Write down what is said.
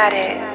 at it.